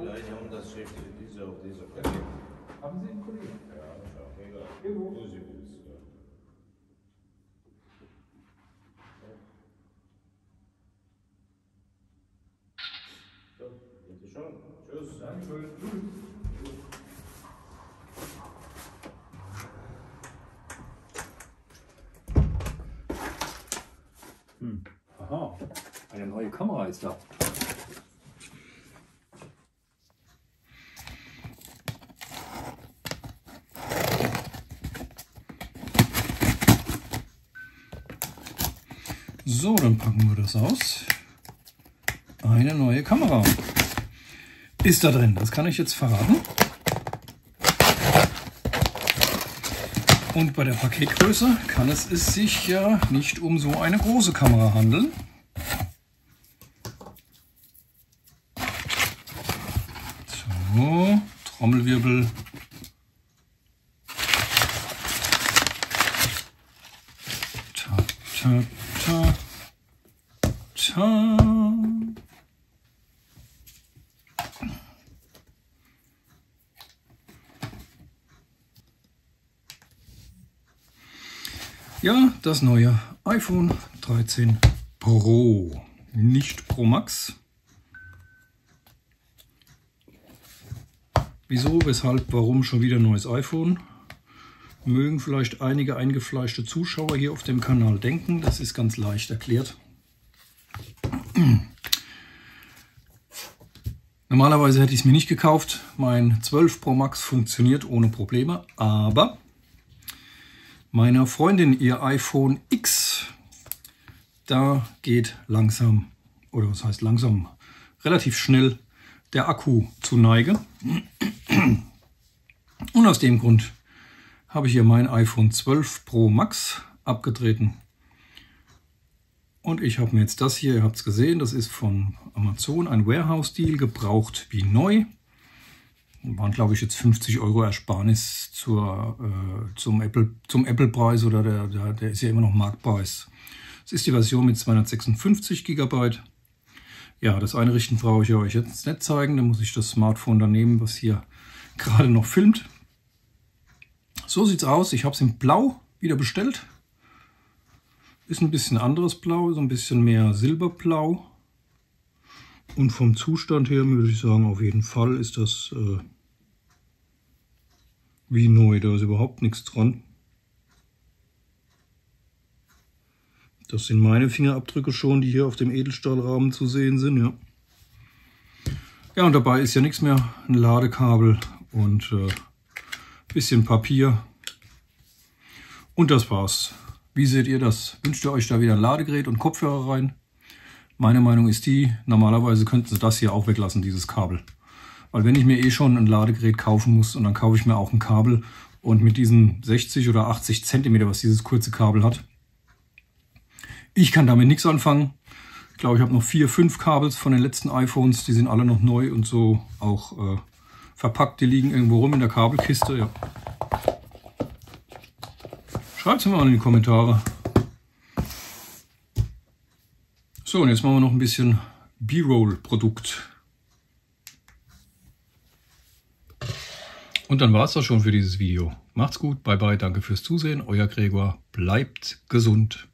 Vielleicht Unterschrift für diese auf diese Karte. Haben Sie einen Kollegen? Ja, das ist auch egal. Irgendwo? Wo Sie willst, ja. So, bitte schon. Tschüss. Dankeschön. Aha, eine neue Kamera ist da. So, dann packen wir das aus. Eine neue Kamera ist da drin. Das kann ich jetzt verraten. Und bei der Paketgröße kann es sich ja nicht um so eine große Kamera handeln. So, Trommelwirbel. Ta, ta, ta, ta. Ja, das neue iPhone 13 Pro, nicht Pro Max. Wieso, weshalb, warum schon wieder neues iPhone? Mögen vielleicht einige eingefleischte Zuschauer hier auf dem Kanal denken, das ist ganz leicht erklärt. Normalerweise hätte ich es mir nicht gekauft, mein 12 Pro Max funktioniert ohne Probleme, aber meiner Freundin ihr iPhone X, da geht langsam, oder was heißt langsam, relativ schnell der Akku zu Neige. Und aus dem Grund habe ich ihr mein iPhone 12 Pro Max abgetreten. Und ich habe mir jetzt das hier, ihr habt es gesehen, das ist von Amazon, ein Warehouse-Deal, gebraucht wie neu. Waren, glaube ich, jetzt 50 € Ersparnis zum Apple-Preis, oder der ist ja immer noch Marktpreis. Das ist die Version mit 256 GB. Ja, das Einrichten brauche ich euch jetzt nicht zeigen. Da muss ich das Smartphone dann nehmen, was hier gerade noch filmt. So sieht es aus. Ich habe es in Blau wieder bestellt. Ist ein bisschen anderes Blau, so ein bisschen mehr Silberblau. Und vom Zustand her würde ich sagen, auf jeden Fall ist das wie neu. Da ist überhaupt nichts dran. Das sind meine Fingerabdrücke schon, die hier auf dem Edelstahlrahmen zu sehen sind. Ja, ja, und dabei ist ja nichts mehr. Ein Ladekabel und ein bisschen Papier. Und das war's. Wie seht ihr das? Wünscht ihr euch da wieder ein Ladegerät und Kopfhörer rein? Meine Meinung ist die, normalerweise könnten sie das hier auch weglassen, dieses Kabel. Weil wenn ich mir eh schon ein Ladegerät kaufen muss und dann kaufe ich mir auch ein Kabel, und mit diesen 60 oder 80 Zentimeter, was dieses kurze Kabel hat, ich kann damit nichts anfangen. Ich glaube, ich habe noch 4, 5 Kabels von den letzten iPhones, die sind alle noch neu und so auch verpackt. Die liegen irgendwo rum in der Kabelkiste. Ja. Schreibt es mir mal in die Kommentare. So, und jetzt machen wir noch ein bisschen B-Roll-Produkt. Und dann war es das schon für dieses Video. Macht's gut, bye bye, danke fürs Zusehen, euer Gregor, bleibt gesund.